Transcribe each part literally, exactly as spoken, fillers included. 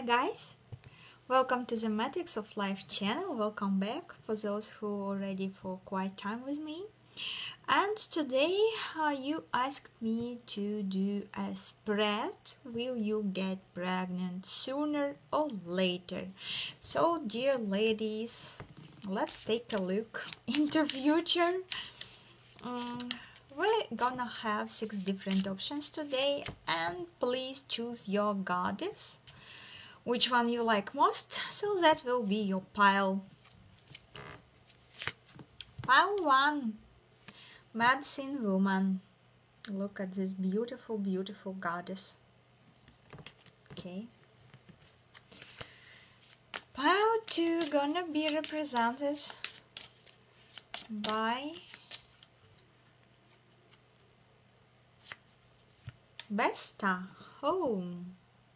Hi guys, welcome to the Matrix of Life channel. Welcome back for those who are already for quite time with me. And today uh, you asked me to do a spread. Will you get pregnant sooner or later? So dear ladies, let's take a look into future. um, We're gonna have six different options today, and please choose your goddess, which one you like most. So that will be your pile. Pile one, Medicine Woman. Look at this beautiful, beautiful goddess. Okay. Pile two gonna be represented by Besta. Oh,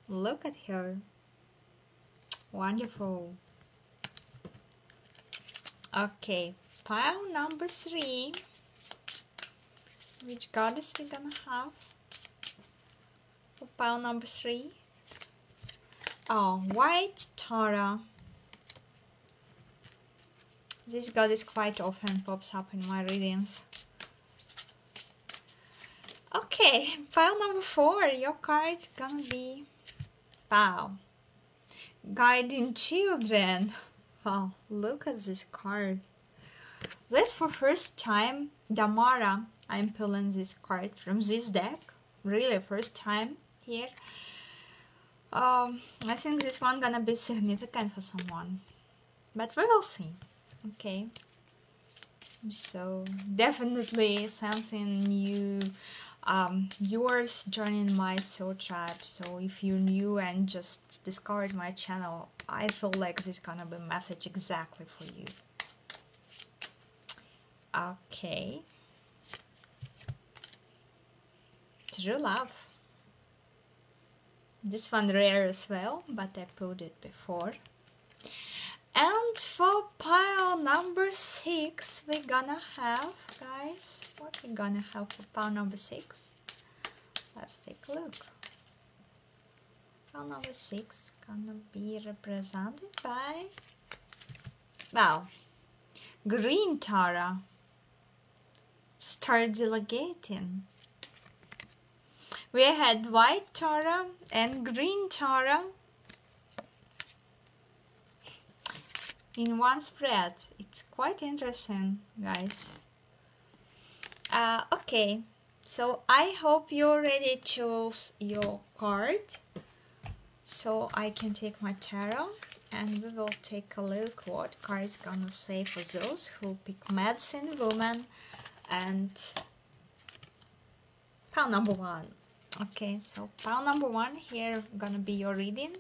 look at her. Wonderful. Okay, pile number three. Which goddess we gonna have for pile number three? Oh, White Tara. This goddess quite often pops up in my readings. Okay, pile number four, your card gonna be Wow, Guiding Children. Wow, look at this card. This for first time, Damara, I'm pulling this card from this deck. Really first time here. Um, I think this one gonna be significant for someone. But we will see. Okay. So definitely something new. Um, yours joining my soul tribe. So if you're new and just discovered my channel, I feel like this is gonna be a message exactly for you. Okay, True Love. This one rare as well, but I pulled it before. And for pile number six, we're gonna have, guys, what we're gonna have for pile number six? Let's take a look. Pile number six gonna be represented by, wow, Green Tara. Start delegating. We had White Tara and Green Tara in one spread. It's quite interesting, guys. Uh, okay, so I hope you already chose your card, so I can take my tarot and we will take a look what card is gonna say for those who pick Medicine Woman and pile number one. Okay, so pile number one here gonna be your reading,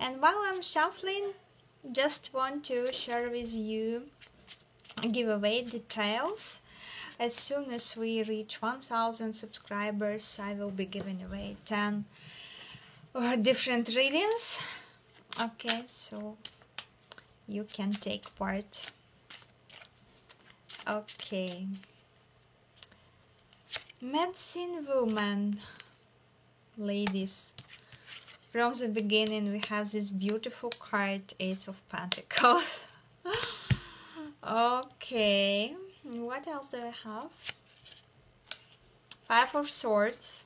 and while I'm shuffling, just want to share with you giveaway details. As soon as we reach one thousand subscribers, I will be giving away ten or different readings. Okay, so you can take part. Okay, Medicine Woman, ladies. From the beginning we have this beautiful card, Ace of Pentacles. Okay, what else do we have? Five of Swords,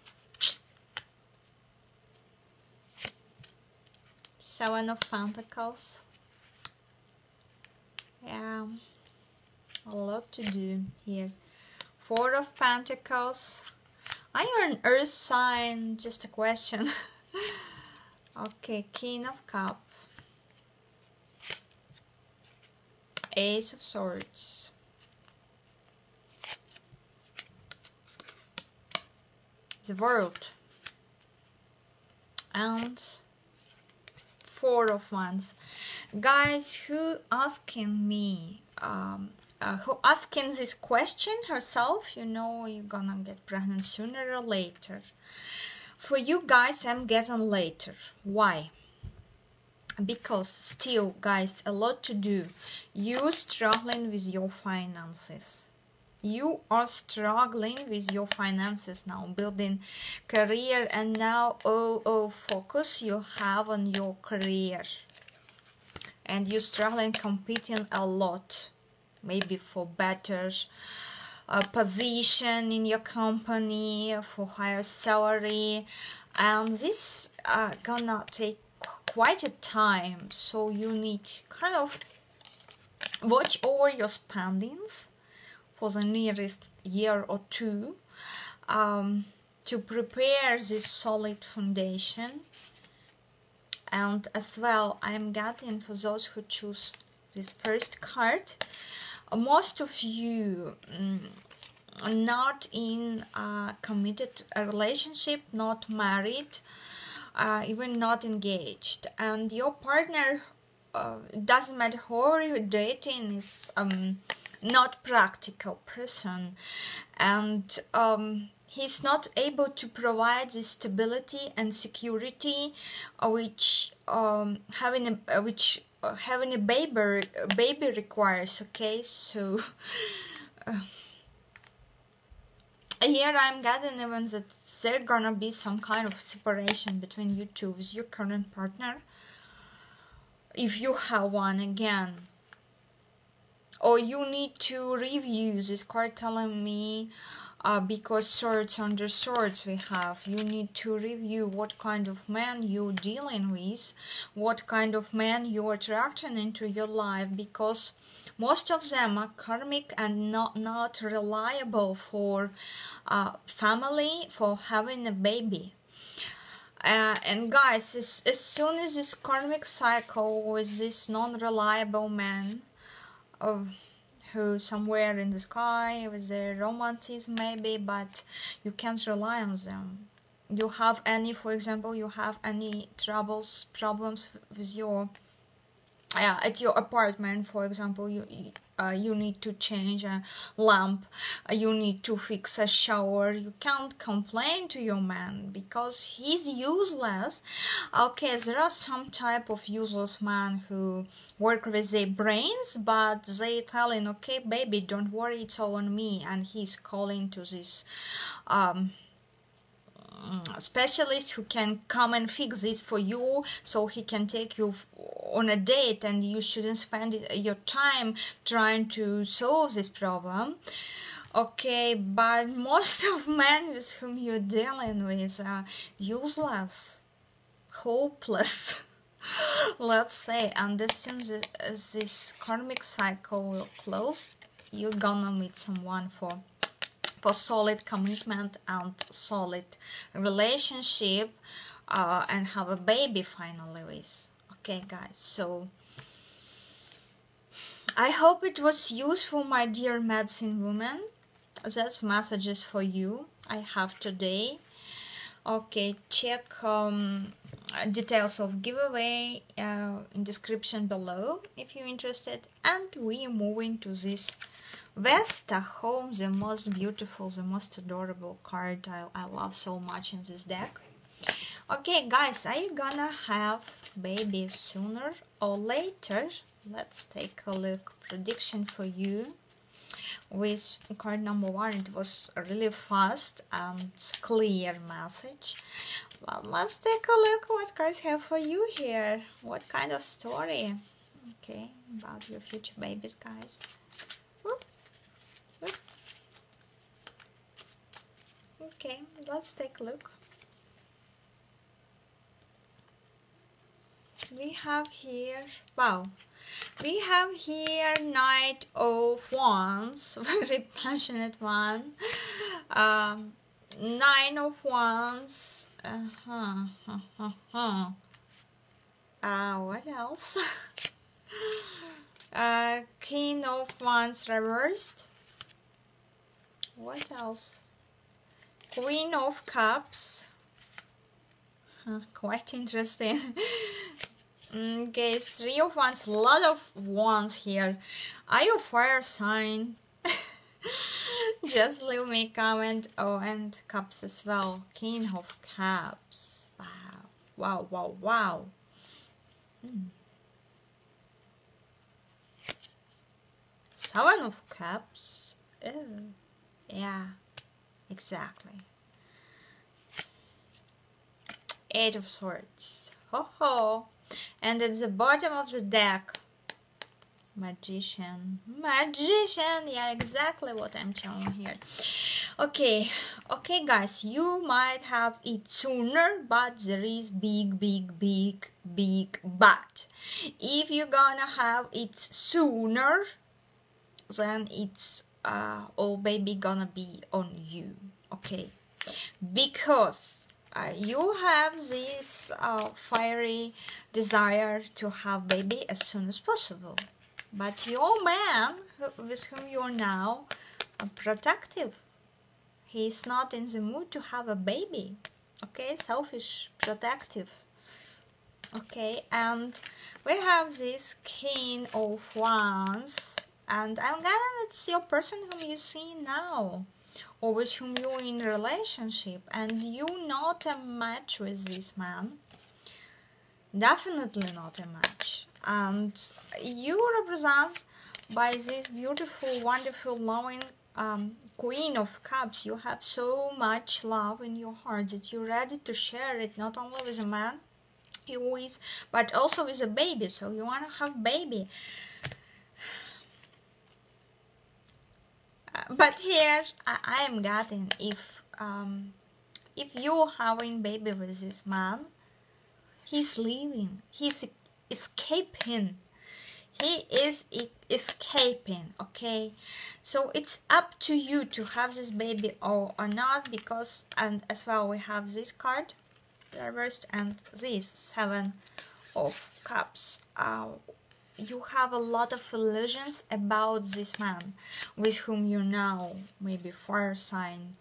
Seven of Pentacles. Yeah, a lot to do here. Four of Pentacles. I am an earth sign, just a question. Okay, King of Cups, Ace of Swords, the World, and Four of Wands. Guys, who asking me, um, uh, who asking this question herself, you know you're gonna get pregnant sooner or later. For you guys, I'm getting later. Why? Because still, guys, a lot to do. You struggling with your finances. you are struggling with your finances now, building career, and now all, all focus you have on your career. And you're struggling, competing a lot, maybe for better uh, position in your company, for higher salary. And this uh, gonna take quite a time, so you need kind of watch over your spendings for the nearest year or two um, to prepare this solid foundation. And as well, I'm getting, for those who choose this first card, most of you mm, are not in a committed relationship, not married, uh, even not engaged, and your partner, uh, doesn't matter who you're dating, is um, not practical person, and um, he's not able to provide the stability and security which um, having a which uh, having a baby a baby requires. Okay, so uh, here I'm getting even that there gonna be some kind of separation between you two with your current partner, if you have one again. Or you need to review this card telling me, uh, because swords under swords we have, you need to review what kind of man you're dealing with, what kind of man you're attracting into your life, because most of them are karmic and not, not reliable for uh, family, for having a baby. Uh, and guys, as, as soon as this karmic cycle with this non-reliable man, of who somewhere in the sky with their romanticism maybe, but you can't rely on them. You have any, for example, you have any troubles, problems with your, uh, at your apartment, for example, you uh, you need to change a lamp, you need to fix a shower. You can't complain to your man because he's useless. Okay, there are some type of useless man who work with their brains, but they telling, okay baby, don't worry, it's all on me, and he's calling to this um, specialist who can come and fix this for you, so he can take you on a date, and you shouldn't spend your time trying to solve this problem. Okay, but most of men with whom you're dealing with are useless, hopeless, let's say, and as soon as this karmic cycle will close, you're gonna meet someone for for solid commitment and solid relationship, uh, and have a baby finally with. Okay guys, so I hope it was useful, my dear medicine woman. That's messages for you I have today. Okay, check um, details of giveaway uh, in description below if you're interested, and we are moving to this Vesta Home, the most beautiful, the most adorable card I, I love so much in this deck. Okay guys, are you gonna have baby sooner or later? Let's take a look prediction for you with card number one. It was a really fast and clear message. Well, let's take a look what cards have for you here. What kind of story, okay, about your future babies, guys. Whoop. Whoop. Okay, let's take a look. We have here, wow, we have here Knight of Wands, very passionate one. Um, Nine of Wands. Uh huh. Uh huh. Uh, -huh. Uh what else? uh, King of Wands reversed. What else? Queen of Cups. Huh, quite interesting. Okay, Three of Wands, a lot of wands here. Are you fire sign? Just leave me a comment. Oh, and cups as well. King of Cups. Wow, wow, wow, wow. Mm. Seven of Cups. Ooh. Yeah, exactly. Eight of Swords. Ho ho. And at the bottom of the deck, Magician. Magician. Yeah, exactly what I'm telling here. Okay, okay guys, you might have it sooner, but there is big, big, big, big but. If you're gonna have it sooner, then it's uh, all baby gonna be on you, okay? Because uh, you have this uh, fiery desire to have baby as soon as possible. But your man, with whom you are now, uh, protective. He is not in the mood to have a baby. Okay, selfish, protective. Okay, and we have this King of Wands. And I'm glad it's your person whom you see now, or with whom you're in relationship, and you're not a match with this man. Definitely not a match. And you represent by this beautiful, wonderful, loving um, Queen of Cups. You have so much love in your heart that you're ready to share it not only with a man you with, but also with a baby. So you want to have baby. Uh, but here I, I am getting, if um, if you having baby with this man, he's leaving. He's escaping. He is e escaping. Okay, so it's up to you to have this baby or, or not, because, and as well we have this card reversed and this Seven of Cups. Uh, you have a lot of illusions about this man with whom you now, maybe fire sign.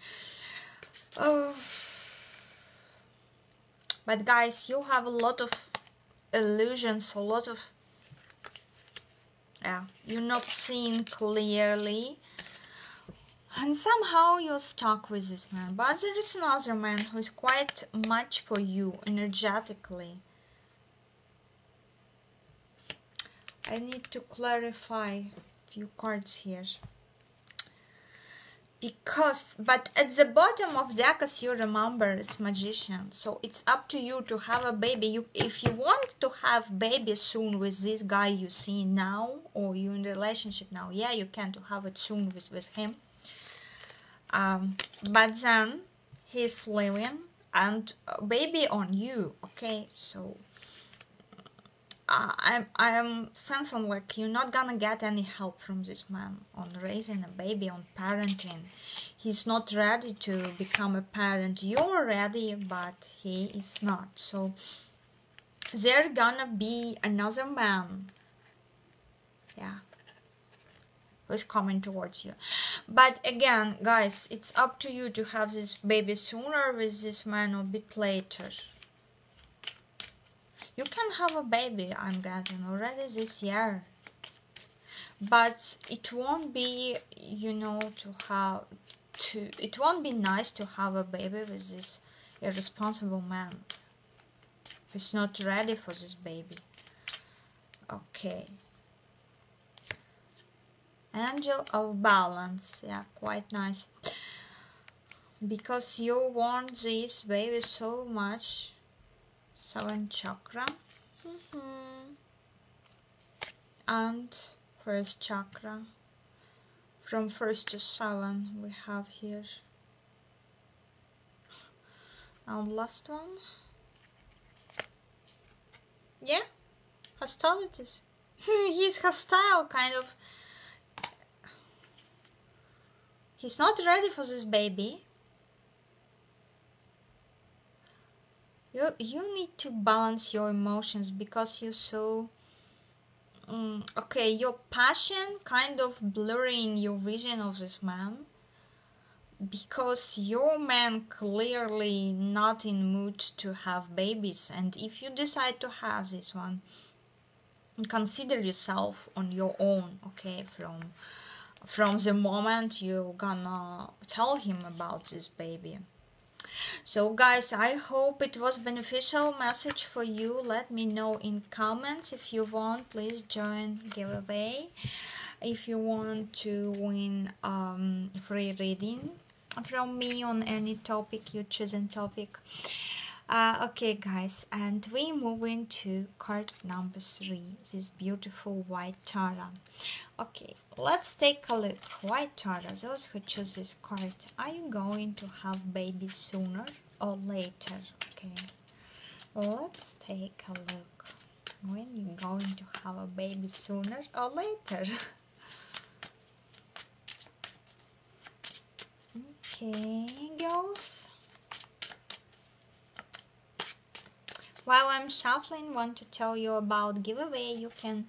Oh. But guys, you have a lot of illusions, a lot of, yeah, you're not seeing clearly, and somehow you're stuck with this man. But there is another man who is quite much for you energetically. I need to clarify a few cards here, because, but at the bottom of deck, as you remember, it's Magician. So it's up to you to have a baby. You, if you want to have baby soon with this guy you see now, or you in relationship now, yeah, you can to have it soon with, with him. Um, but then he's leaving and baby on you, okay? So Uh, I'm, I'm sensing like you're not gonna get any help from this man on raising a baby, on parenting. He's not ready to become a parent. You're ready, but he is not. So there gonna be another man, yeah, who's coming towards you. But again, guys, it's up to you to have this baby sooner with this man or a bit later. You can have a baby, I'm getting, already this year, but it won't be, you know, to have to, it won't be nice to have a baby with this irresponsible man who's not ready for this baby. Okay, Angel of Balance, yeah, quite nice, because you want this baby so much. Seven Chakra, mm-hmm. And First Chakra, from first to seven we have here, and last one, yeah, hostilities. He's hostile, kind of, he's not ready for this baby. You, you need to balance your emotions, because you're so... Um, okay, your passion kind of blurring your vision of this man, because your man clearly not in mood to have babies. And if you decide to have this one, consider yourself on your own, okay, from, from the moment you're gonna tell him about this baby. So guys, I hope it was beneficial message for you. Let me know in comments. If you want, please join giveaway. if you want to win um, free reading from me on any topic you choose in topic. Uh, okay guys, and we move into card number three, this beautiful White Tara. Okay, let's take a look. White Tara, those who choose this card, are you going to have baby sooner or later? Okay, let's take a look. When you're going to have a baby sooner or later? Okay, girls. While I'm shuffling, want to tell you about giveaway. You can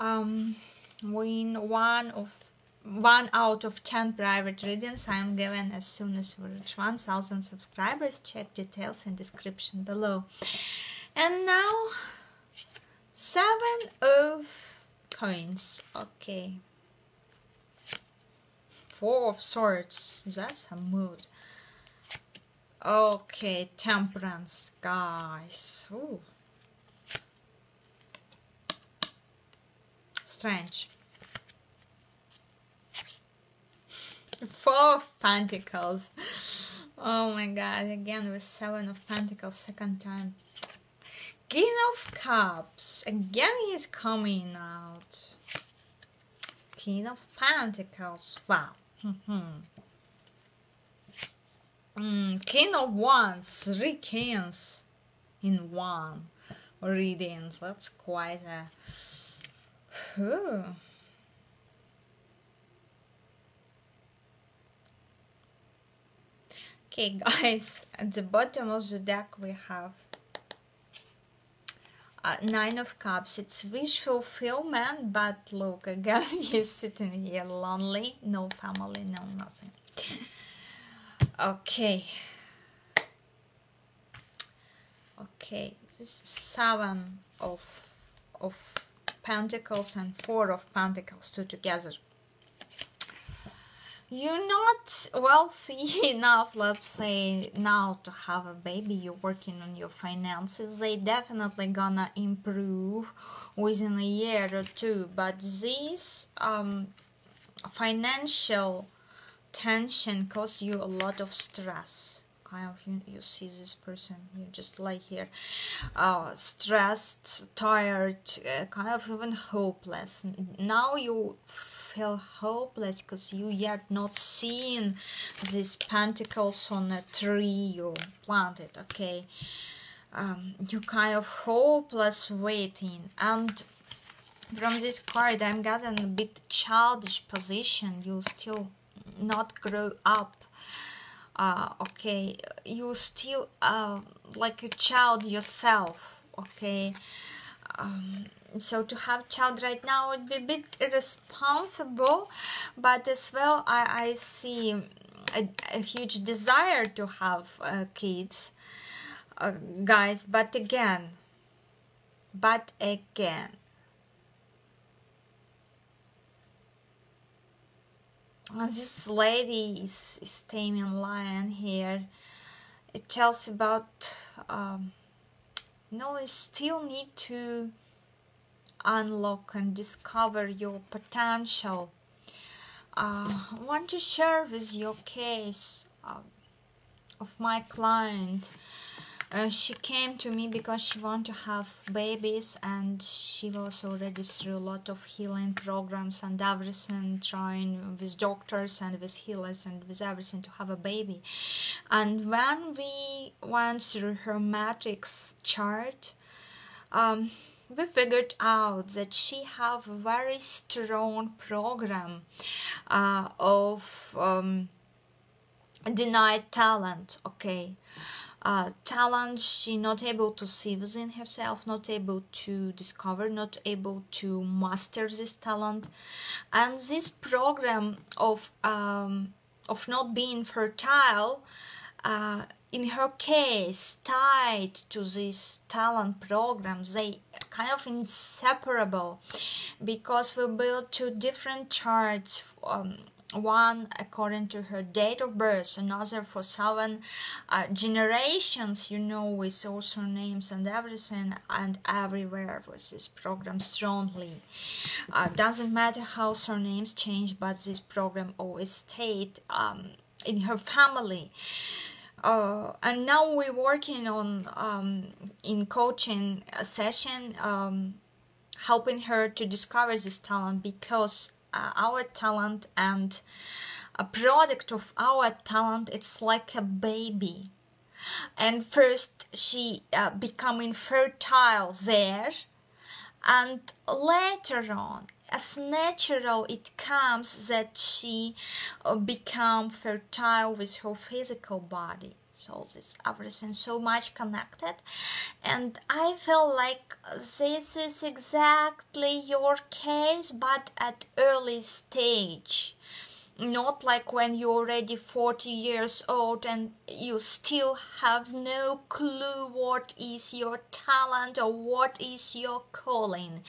um, win one of one out of ten private readings I'm given as soon as we reach one thousand subscribers. Check details in description below. And now, seven of coins. Okay. Four of Swords. That's a mood. Okay, Temperance, guys. Ooh. Strange. Four of Pentacles. Oh my god, again with Seven of Pentacles, second time. King of Cups. Again he's coming out. King of Pentacles. Wow. Mm-hmm. Mm, King of Wands, three kings in one readings. That's quite a. Ooh. Okay, guys, at the bottom of the deck we have uh, Nine of Cups. It's wish fulfillment, but look, again, he's sitting here lonely, no family, no nothing. Okay, okay, this is seven of, of pentacles and four of pentacles, two together. You're not wealthy enough, let's say, now to have a baby. You're working on your finances. They definitely gonna improve within a year or two, but this um, financial tension causes you a lot of stress. Kind of you, you see this person, you just lie here, uh, stressed, tired, uh, kind of even hopeless. Now you feel hopeless because you yet not seen these pentacles on a tree you planted. Okay, um, you kind of hopeless waiting. And from this card, I'm getting a bit childish position. You still not grow up, uh, okay, you still uh, like a child yourself, okay, um, so to have child right now would be a bit irresponsible, but as well I, I see a, a huge desire to have uh, kids, uh, guys, but again, but again, this lady is, is taming lion here. It tells about um, you know, you still need to unlock and discover your potential. Uh, I want to share with your case uh, of my client. Uh, she came to me because she wanted to have babies, and she was already through a lot of healing programs and everything, trying with doctors and with healers and with everything to have a baby. And when we went through her matrix chart, um, we figured out that she have a very strong program uh, of um, denied talent, okay? Uh, talent she not able to see within herself, not able to discover, not able to master this talent. And this program of um, of not being fertile, uh, in her case, tied to this talent program, they kind of inseparable, because we built two different charts um, one according to her date of birth, another for seven uh, generations, you know, with also names and everything, and everywhere was this program strongly. Uh, doesn't matter how surnames change, but this program always stayed um, in her family. Uh, and now we're working on um, in coaching a session, um, helping her to discover this talent, because uh, our talent and a product of our talent, it's like a baby. And first she uh, becoming fertile there, and later on, as natural it comes that she uh, become fertile with her physical body. So this everything so much connected, and I feel like this is exactly your case, but at early stage. Not like when you're already forty years old and you still have no clue what is your talent or what is your calling.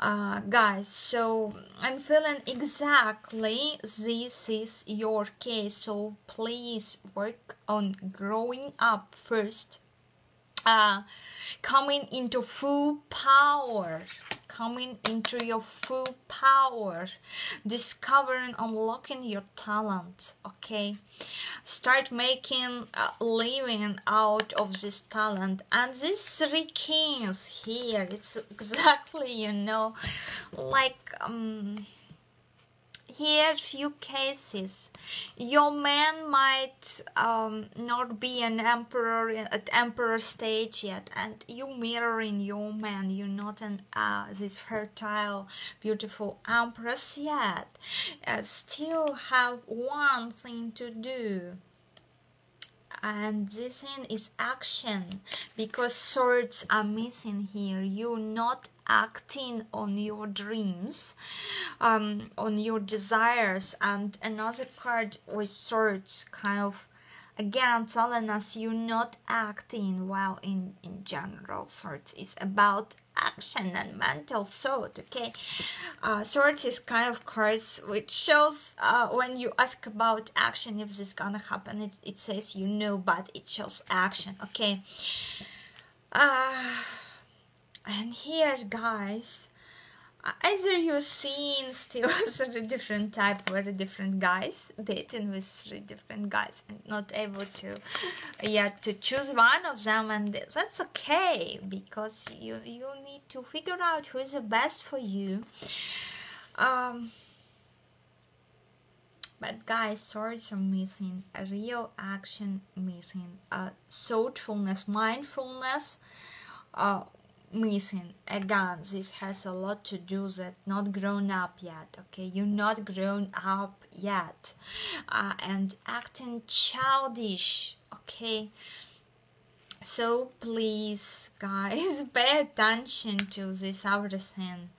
Uh, guys, so I'm feeling exactly this is your case. So please work on growing up first. Uh, coming into full power, coming into your full power, discovering, unlocking your talent, okay? Start making a living out of this talent. And these three kings here, it's exactly, you know, like... Um, here few cases your man might um, not be an emperor at emperor stage yet, and you mirroring your man, you're not an uh, this fertile beautiful empress yet, uh, still have one thing to do, and this thing is action, because swords are missing here. You're not acting on your dreams, um, on your desires. And another card with swords kind of again telling us you're not acting well in, in general. Swords is about action and mental thought, okay? Uh, swords is kind of cards which shows uh, when you ask about action, if this is gonna happen, it, it says you know, but it shows action, okay? Uh, and here, guys, either you're seeing still three different type, very different guys, dating with three different guys, and not able to yet to choose one of them, and that's okay, because you you need to figure out who is the best for you. Um, but guys, swords are missing, a real action missing, uh, thoughtfulness, mindfulness, uh, missing. Again, this has a lot to do that not grown up yet, okay? You're not grown up yet, uh, and acting childish, okay? So please, guys, pay attention to this everything,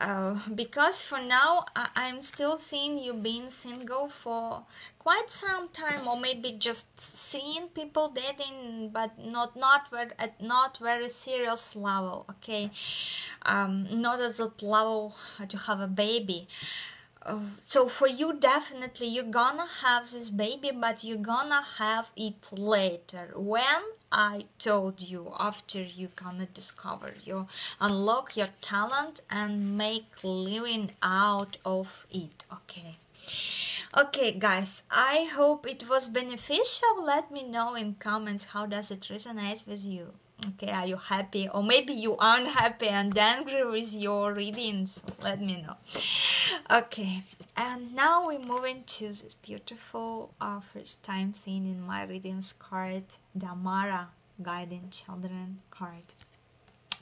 uh, because for now I I'm still seeing you being single for quite some time, or maybe just seeing people dating, but not not very, at not very serious level, okay? Um, not at that level to have a baby. Uh, so for you, definitely, you're gonna have this baby, but you're gonna have it later. When I told you, after you gonna discover, you unlock your talent and make living out of it, okay? Okay, guys, I hope it was beneficial. Let me know in comments how does it resonate with you. Okay, are you happy? Or maybe you aren't happy and angry with your readings. Let me know. Okay, and now we're moving to this beautiful uh, first time seen in my readings card, Damara, Guiding Children card.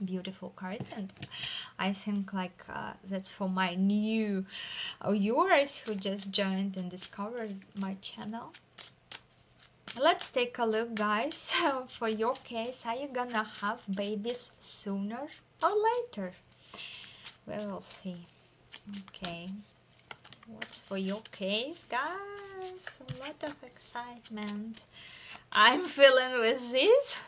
Beautiful card, and I think like uh, that's for my new viewers who just joined and discovered my channel. Let's take a look, guys. For your case, are you gonna have babies sooner or later? We will see. Okay, what's for your case, guys? A lot of excitement I'm feeling with this.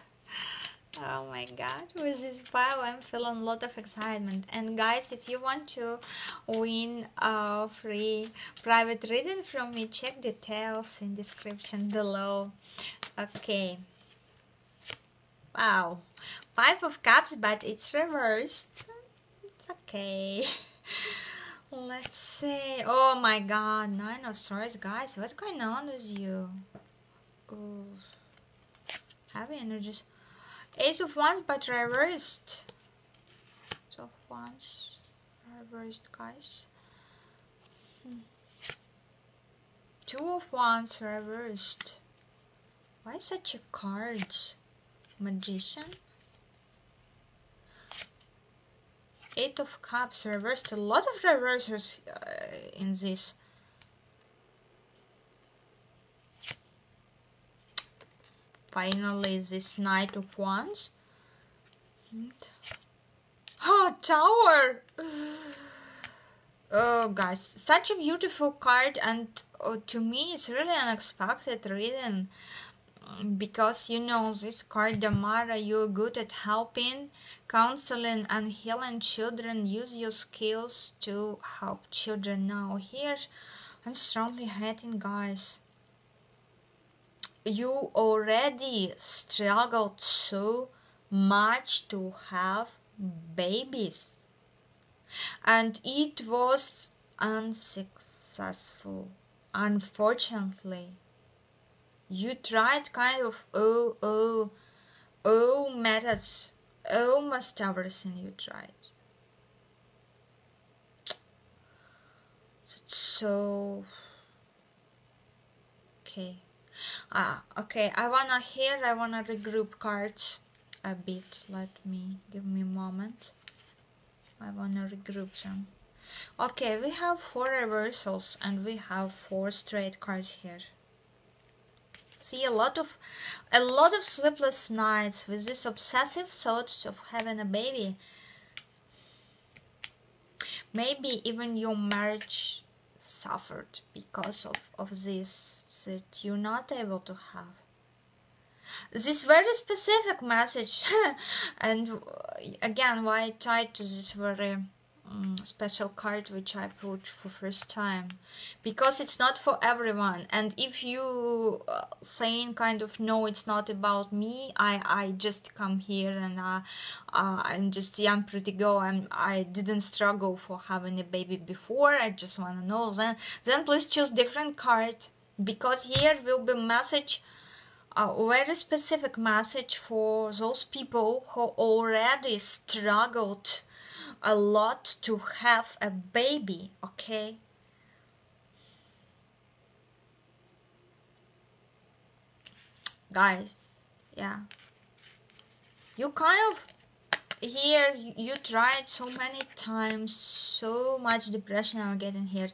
Oh my god, with this pile I'm feeling a lot of excitement. And guys, if you want to win a free private reading from me, check details in description below. Okay. Wow. Five of Cups, but it's reversed. It's okay. Let's see. Oh my god, Nine of Swords, guys. What's going on with you? Ooh. Heavy energies. Ace of Wands, but reversed. Ace of Wands, reversed, guys. Hmm. Two of Wands, reversed. Why such a cards? Magician. Eight of Cups, reversed. A lot of reversers uh, in this. Finally, this Knight of Wands. Oh, Tower! Oh, guys, such a beautiful card, and oh, to me, it's really unexpected reading. Because, you know, this card, Damara, you're good at helping, counseling, and healing children. Use your skills to help children. Now, here, I'm strongly hating, guys. You already struggled so much to have babies, and it was unsuccessful. Unfortunately, you tried kind of oh oh oh methods, almost everything you tried. So okay. Ah, okay, I wanna hear, I wanna regroup cards a bit. Let me, give me a moment. I wanna regroup them. Okay, we have four reversals and we have four straight cards here. See, a lot of, a lot of sleepless nights with these obsessive thoughts of having a baby. Maybe even your marriage suffered because of, of this. That you're not able to have this very specific message. And again, why I tied to this very um, special card which I put for first time, because it's not for everyone. And if you uh, saying kind of no, it's not about me, I I just come here and uh, uh, I'm just young pretty girl and I didn't struggle for having a baby before, I just want to know, then then please choose different card. Because here will be message, a very specific message for those people who already struggled a lot to have a baby, okay? Guys, yeah. You kind of, here you tried so many times, so much depression I'm getting here.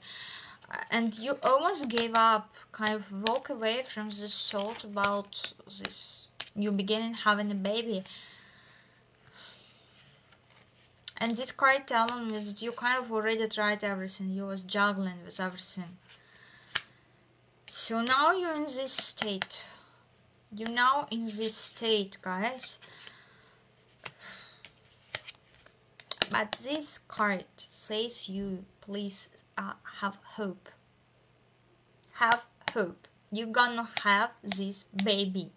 And you almost gave up, kind of walk away from this thought about this new beginning, having a baby. And this card telling me that you kind of already tried everything, you was juggling with everything. So now you're in this state. You're now in this state, guys. But this card says you, please, Uh, have hope. Have hope. You're gonna have this baby.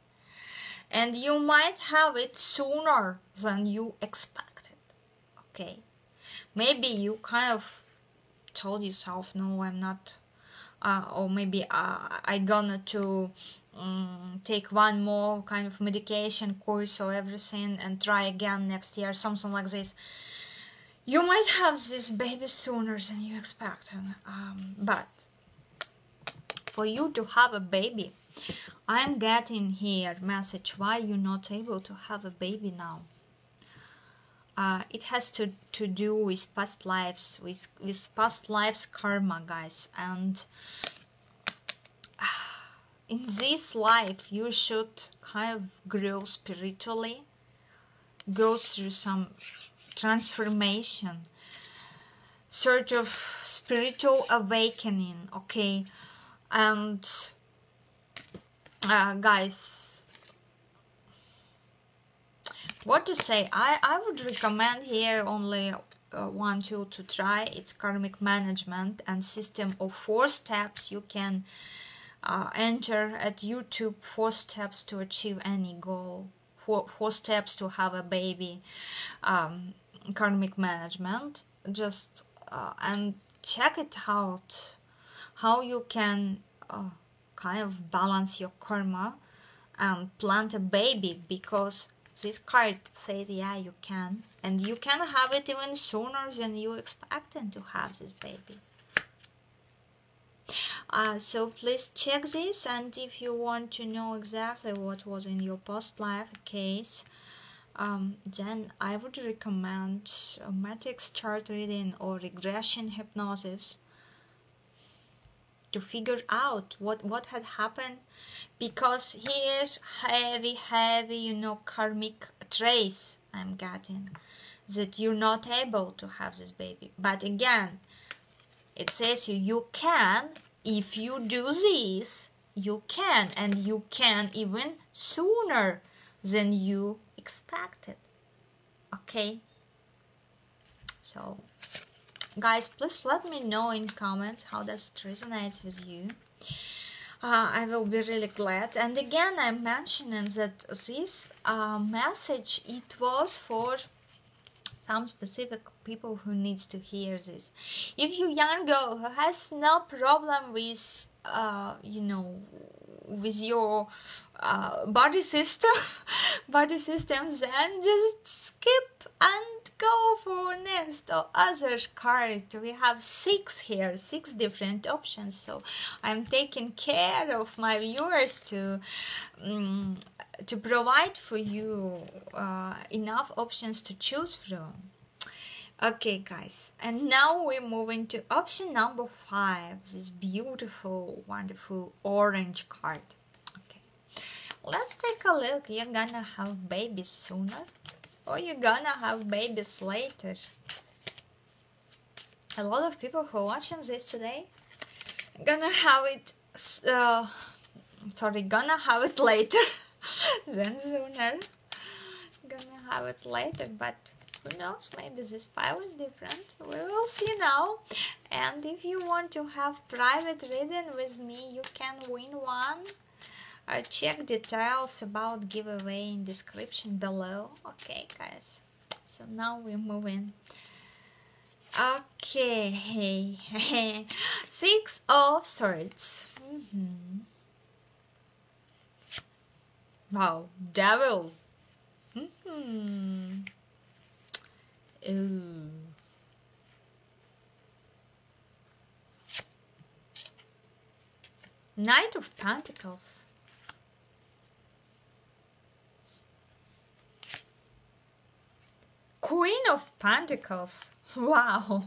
And you might have it sooner than you expected. Okay. Maybe you kind of told yourself, no, I'm not. Uh, or maybe uh, I'm gonna to um, take one more kind of medication course or everything and try again next year. Something like this. You might have this baby sooner than you expect, um, but for you to have a baby, I'm getting here message why you're not able to have a baby now. Uh, it has to, to do with past lives, with, with past lives karma, guys. And in this life, you should kind of grow spiritually, go through some transformation, sort of spiritual awakening, okay? And uh, guys, what to say, I, I would recommend here only uh, one tool to try. It's karmic management and system of four steps. You can uh, enter at YouTube, four steps to achieve any goal, four, four steps to have a baby, um, karmic management. Just uh, and check it out, how you can uh, kind of balance your karma and plant a baby, because this card says, yeah, you can, and you can have it even sooner than you expect them to have this baby. Uh, so please check this, and if you want to know exactly what was in your past life case, um, then I would recommend a matrix chart reading or regression hypnosis to figure out what what had happened, because here is heavy heavy you know karmic trace I'm getting, that you're not able to have this baby. But again, it says you you can, if you do this, you can, and you can even sooner than you expected. Okay, so guys, please let me know in comments how does it resonates with you. Uh, I will be really glad. And again, I'm mentioning that this uh, message, it was for some specific people who needs to hear this. If you young girl who has no problem with, uh, you know, with your uh, body system, body systems, then just skip and go for next or other card. We have six here, six different options. So I'm taking care of my viewers to um, to provide for you uh, enough options to choose from. Okay guys, and now we're moving to option number five, this beautiful, wonderful orange card. Okay, let's take a look. You're gonna have babies sooner, or you're gonna have babies later. A lot of people who are watching this today gonna have it uh, sorry gonna have it later than sooner, gonna have it later, but who knows, maybe this pile is different. We will see now. And if you want to have private reading with me, you can win one. Uh, check details about giveaway in description below. Okay guys, so now we're moving. Okay, hey, Six of Swords. Mm-hmm. Wow, Devil. Mm-hmm. Ooh. Knight of Pentacles. Queen of Pentacles. Wow.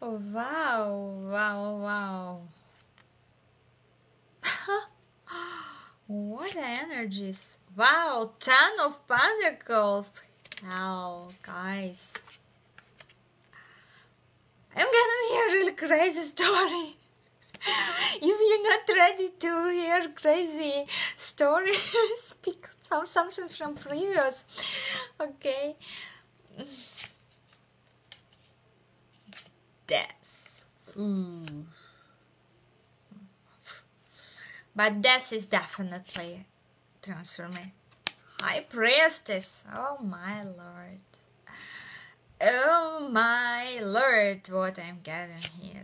Wow, wow, wow. What energies. Wow, Ten of Pentacles. Wow, guys, I'm gonna hear a really crazy story. If you're not ready to hear crazy stories, speak some, something from previous. Okay. Death. Mm. But death is definitely transformation. High Priestess. Oh my lord. Oh my lord, what I'm getting here.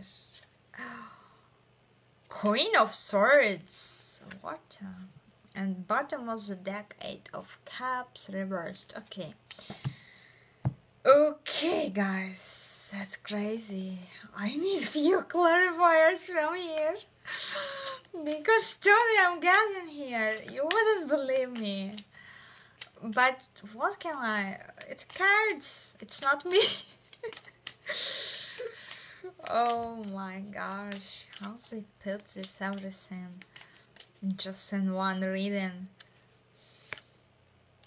Queen of Swords. What? And bottom of the deck, Eight of Cups reversed. Okay. Okay guys, that's crazy. I need few clarifiers from here, because story I'm getting here, you wouldn't believe me. But what can I? It's cards. It's not me. Oh my gosh! How they put this everything just in one reading.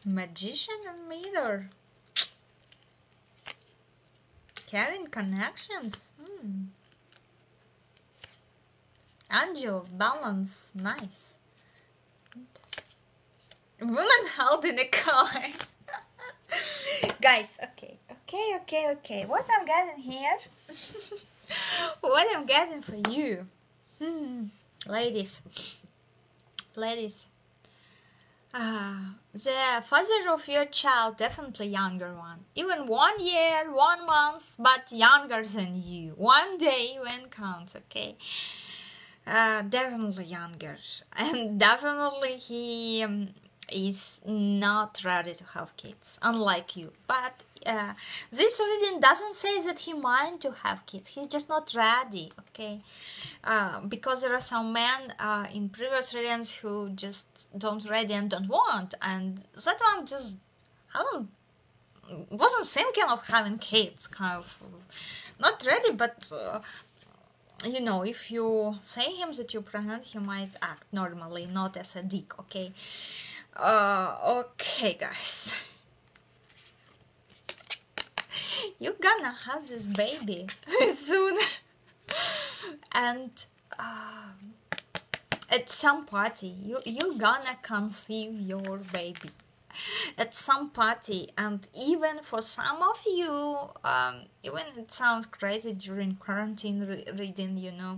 Magician and Mirror. Carrying connections. Hmm. Angel of Balance. Nice. Woman holding a coin. guys, okay, okay, okay, okay. What I'm getting here, what I'm getting for you, hmm. ladies, ladies, uh, the father of your child, definitely younger one, even one year, one month, but younger than you, one day when counts, okay? Uh, definitely younger, and definitely he um, is not ready to have kids, unlike you. But uh, this reading doesn't say that he mind to have kids. He's just not ready, okay? Uh, because there are some men uh, in previous readings who just don't ready and don't want, and that one just haven't, wasn't thinking of having kids, kind of not ready, but. Uh, You know, if you say him that you're pregnant, he might act normally, not as a dick, okay? Uh, okay, guys. You're gonna have this baby sooner. And uh, at some party, you, you're gonna conceive your baby. At some party, and even for some of you, um, even it sounds crazy during quarantine re reading, you know,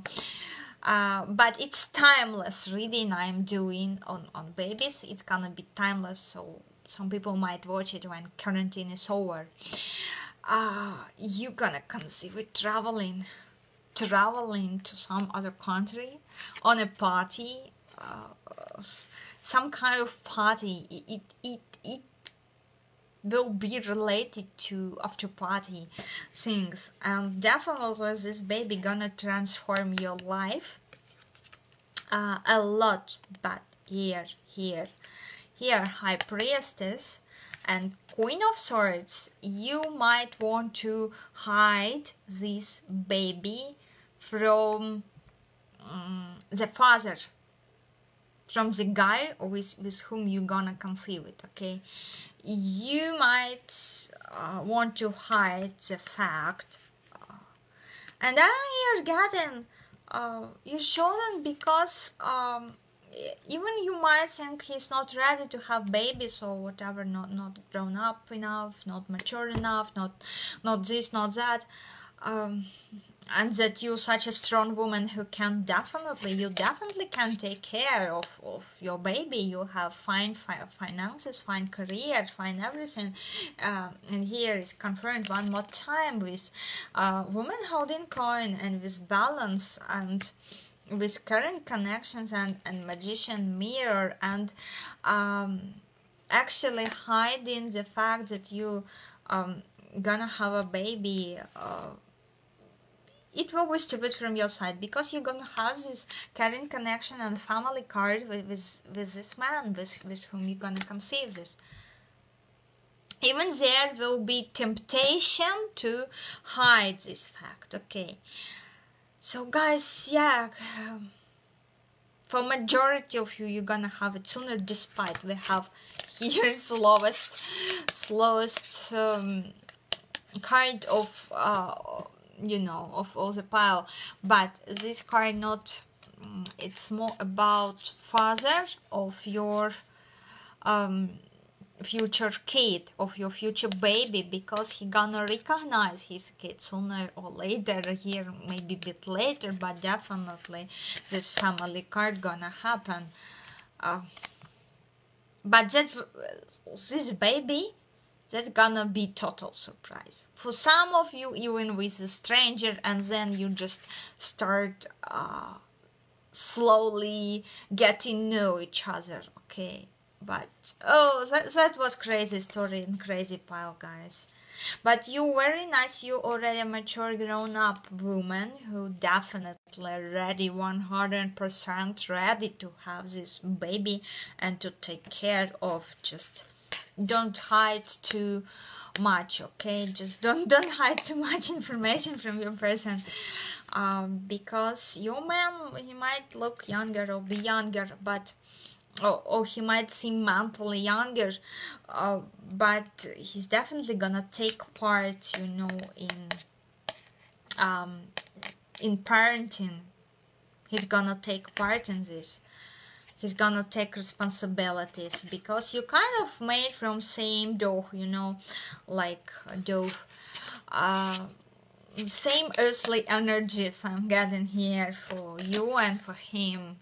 uh, but it's timeless reading I'm doing on, on babies. It's gonna be timeless, so some people might watch it when quarantine is over. Uh, you're gonna conceive it traveling, traveling to some other country on a party, uh, some kind of party. It, it, it It will be related to after party things, and definitely this baby gonna transform your life uh, a lot. But here, here, here, High Priestess and Queen of Swords, you might want to hide this baby from um, the father. From the guy with, with whom you're gonna conceive it, okay? You might uh, want to hide the fact. Uh, and then you're getting, uh, you shouldn't, because um, even you might think he's not ready to have babies or whatever, not, not grown up enough, not mature enough, not, not this, not that. Um, And that you're such a strong woman who can definitely, you definitely can take care of, of your baby. You have fine fi finances, fine career, fine everything. Uh, and here is confirmed one more time with uh, woman holding coin and with balance and with current connections and, and magician mirror. And um, actually hiding the fact that you um, gonna have a baby. Uh, It will be stupid from your side, because you're gonna have this current connection and family card with with, with this man with, with whom you're gonna conceive this. Even there will be temptation to hide this fact, okay? So guys, yeah, for majority of you, you're gonna have it sooner, despite we have here slowest, slowest um, card of... Uh, you know, of all the pile, but this card not, it's more about father of your um, future kid, of your future baby, because he gonna recognize his kid sooner or later, here maybe a bit later, but definitely this family card gonna happen. Uh, but that, this baby, that's gonna be total surprise. For some of you, even with a stranger, and then you just start uh, slowly getting to know each other, okay? But, oh, that, that was crazy story and crazy pile, guys. But you very nice, you already a mature, grown-up woman who definitely ready, one hundred percent ready to have this baby and to take care of. Just don't hide too much, okay? Just don't don't hide too much information from your person, um, because your man, he might look younger or be younger, but or, or he might seem mentally younger, uh, but he's definitely gonna take part, you know, in um, in parenting. He's gonna take part in this. he's gonna take responsibilities, because you kind of made from same dough, you know, like dough, uh, same earthly energies I'm getting here for you and for him.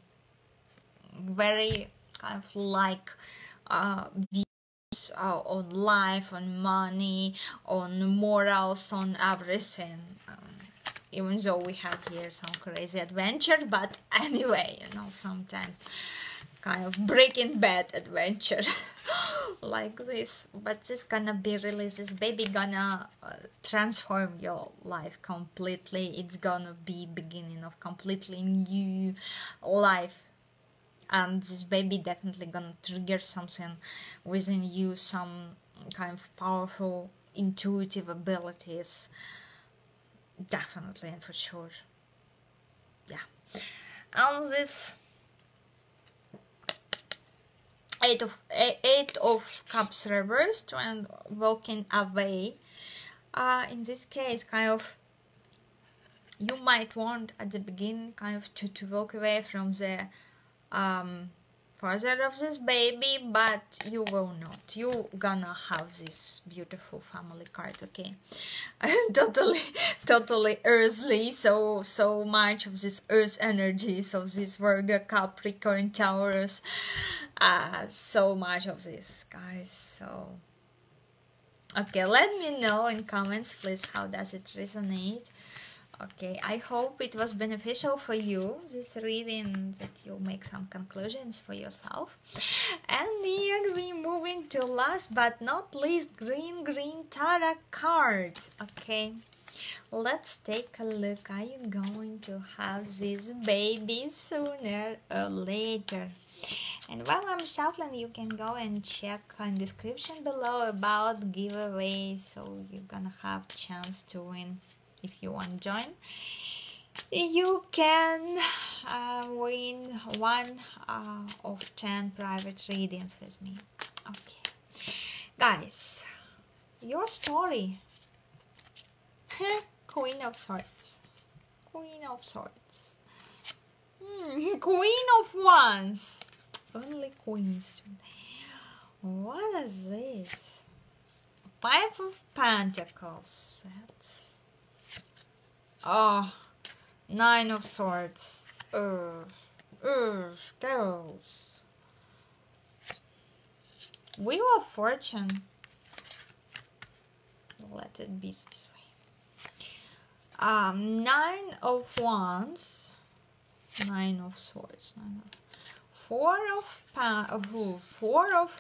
Very kind of like uh, views uh, on life, on money, on morals, on everything. Even though we have here some crazy adventure, but anyway, you know, sometimes kind of Breaking Bad adventure like this. But this gonna be released, this baby gonna uh, transform your life completely. It's gonna be beginning of completely new life. And this baby definitely gonna trigger something within you, some kind of powerful intuitive abilities. Definitely and for sure, yeah. And this eight of eight of cups reversed when walking away. Uh, in this case, kind of you might want at the beginning, kind of to to walk away from the um, father of this baby, but you will not. You gonna have this beautiful family card, okay? totally, totally earthly. So, so much of this earth energy. So this Virgo, Capricorn, Taurus, uh, so much of this, guys. So, okay, let me know in comments, please, how does it resonate? Okay, I hope it was beneficial for you, this reading, that you make some conclusions for yourself. And here we moving to last but not least, green green Tara card. Okay, let's take a look. Are you going to have this baby sooner or later? And while I'm shuffling, you can go and check in description below about giveaways, so you're gonna have chance to win. If you want to join, you can uh, win one uh, of ten private readings with me. Okay, guys, your story. Queen of Swords, Queen of Swords, mm, Queen of Wands. Only queens today. What is this? Five of Pentacles. That's oh, Nine of Swords. Ugh, ugh, girls. Wheel of Fortune. Let it be this way. Um, Nine of Wands. Nine of Swords. Nine of, four of pan. Four of.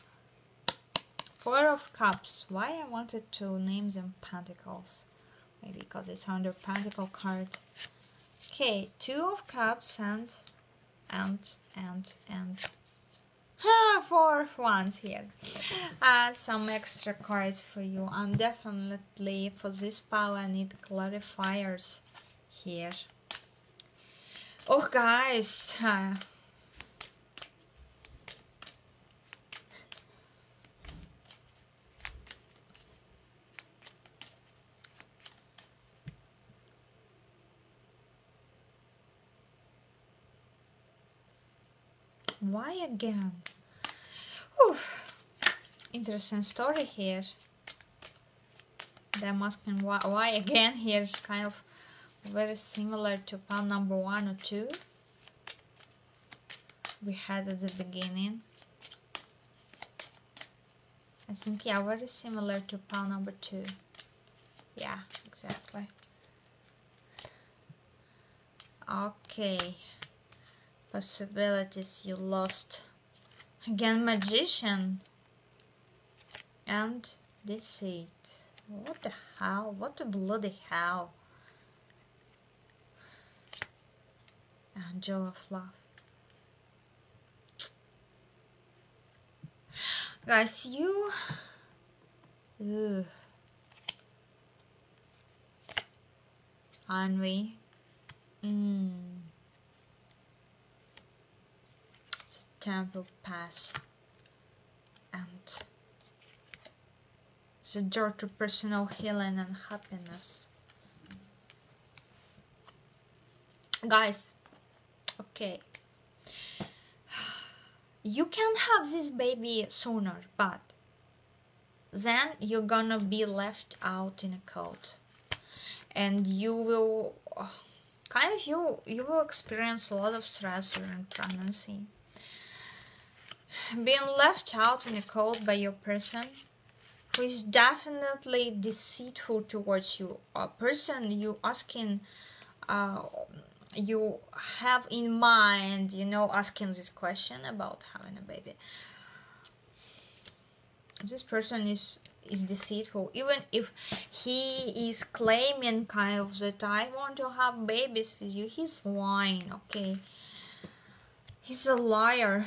Four of Cups. Why I wanted to name them Pentacles? Maybe because it's under Pentacle card. Okay, Two of Cups and and and and ah, Four of Wands here. Uh, some extra cards for you, and definitely for this pile I need clarifiers here. Oh, guys. Uh, Why again? Oof. Interesting story here. I'm asking why, why again here is kind of very similar to pile number one or two we had at the beginning. I think, yeah, very similar to pile number two. Yeah, exactly. Okay. Possibilities you lost again, Magician and Deceit. What the hell? What the bloody hell? Angel of Love, guys. You Ugh. Envy. Mm. Time will pass, and the door to personal healing and happiness, guys. Okay, you can have this baby sooner, but then you're gonna be left out in a cold, and you will uh, kind of you you will experience a lot of stress during pregnancy. Being left out in the cold by your person who is definitely deceitful towards you, a person you asking, uh, you have in mind, you know, asking this question about having a baby. This person is is deceitful, even if he is claiming kind of that I want to have babies with you. He's lying, okay? He's a liar.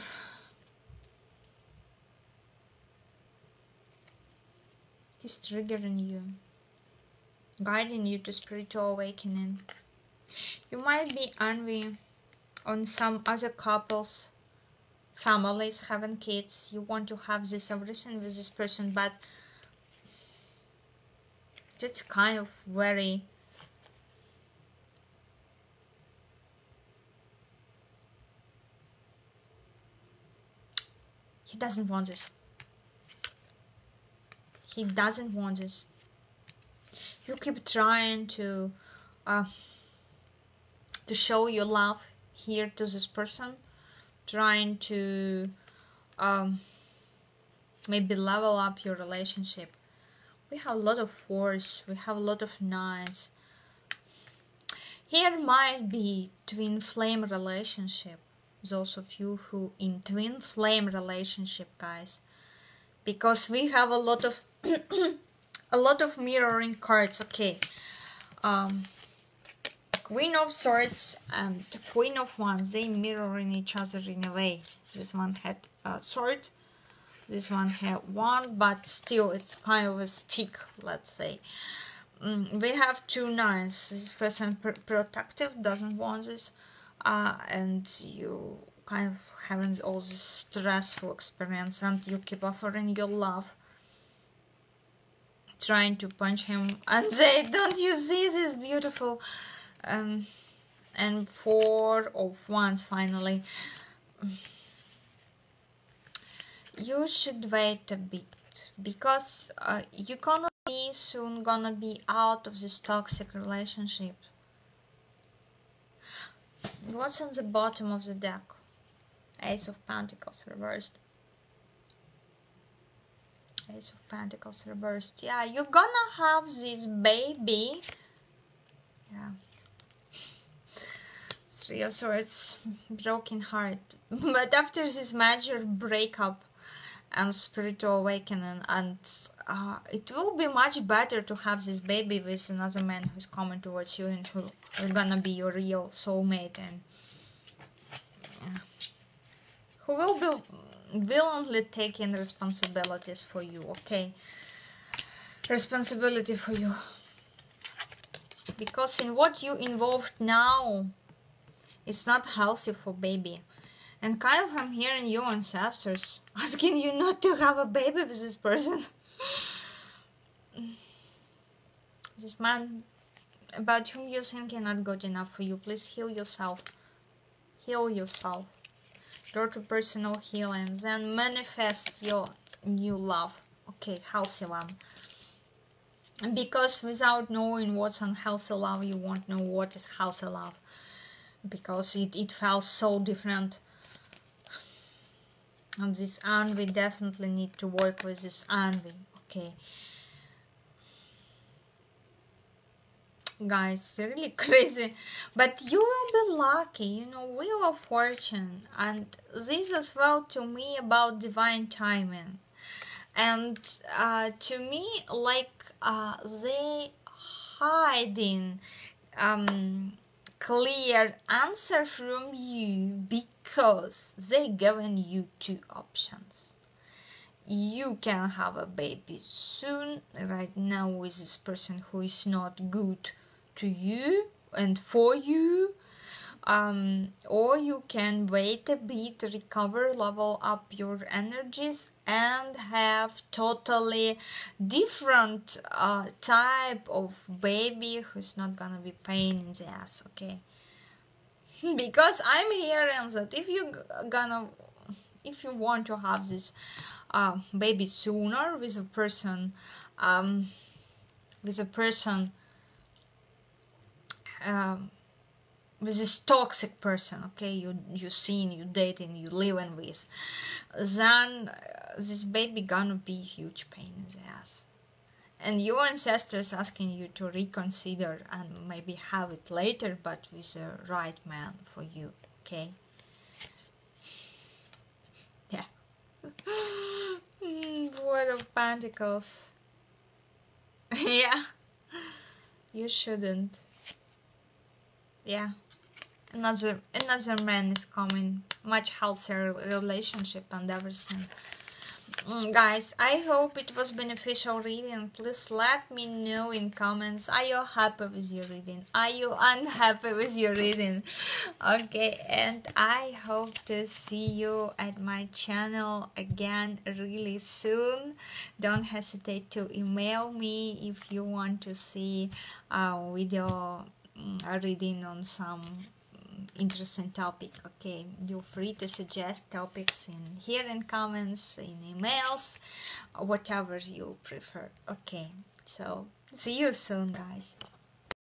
He's triggering you, guiding you to spiritual awakening. You might be envy on some other couples, families having kids. You want to have this everything with this person, but that's kind of very he doesn't want this. He doesn't want this. You keep trying to uh, to show your love here to this person, trying to um, maybe level up your relationship. We have a lot of fours, we have a lot of nines. Here might be twin flame relationship. Those of you who in twin flame relationship, guys, because we have a lot of a lot of mirroring cards, okay? Um, Queen of Swords and Queen of Wands, they mirroring each other in a way. This one had a sword, this one had one, but still it's kind of a stick, let's say. Mm, we have two nines. This person pr protective, doesn't want this, uh, and you kind of having all this stressful experience, and you keep offering your love, trying to punch him, and say, don't you see this beautiful? Um, and Four of Wands, finally. You should wait a bit, because uh, you're gonna be soon gonna be out of this toxic relationship. What's on the bottom of the deck? Ace of Pentacles reversed. Ace of Pentacles reversed. Yeah, you're gonna have this baby. Yeah. Three of Swords, broken heart. But after this major breakup and spiritual awakening, and uh, it will be much better to have this baby with another man who's coming towards you and who is gonna be your real soulmate, and uh, who will be willingly taking responsibilities for you, okay? Responsibility for you, because in what you involved now, it's not healthy for baby. And kind of I'm hearing your ancestors asking you not to have a baby with this person. This man about whom you think you're not good enough for you, please heal yourself. Heal yourself. Go to personal healing, then manifest your new love, okay, healthy love. Because without knowing what's unhealthy love, you won't know what is healthy love, because it, it felt so different. And this envy, definitely need to work with this envy, okay? Guys, really crazy, but you will be lucky, you know. Wheel of Fortune, and this as well to me about divine timing, and uh, to me, like uh, they hiding um, clear answer from you, because they giving you two options. You can have a baby soon, right now, with this person who is not good to you and for you, um, or you can wait a bit, recover, level up your energies, and have totally different uh, type of baby who's not gonna be pain in the ass, okay? Because I'm hearing that if you gonna if you want to have this uh, baby sooner with a person, um, with a person, uh, with this toxic person, okay, you you seen, you dating, you living with, then uh, this baby gonna be huge pain in the ass. And your ancestors asking you to reconsider and maybe have it later, but with the right man for you, okay? Yeah. Four of Pentacles. Yeah. You shouldn't. Yeah. Another, another man is coming. Much healthier relationship and everything. Guys, I hope it was beneficial reading. Please let me know in comments. Are you happy with your reading? Are you unhappy with your reading? Okay, and I hope to see you at my channel again really soon. Don't hesitate to email me if you want to see a video, a reading on some interesting topic. Okay, you're free to suggest topics in here, in comments, in emails, whatever you prefer. Okay, so see you soon, guys.